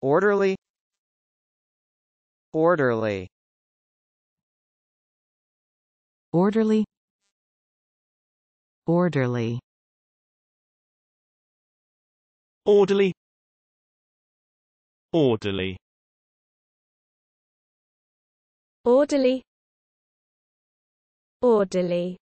orderly, orderly, orderly, orderly, orderly, orderly, orderly, orderly.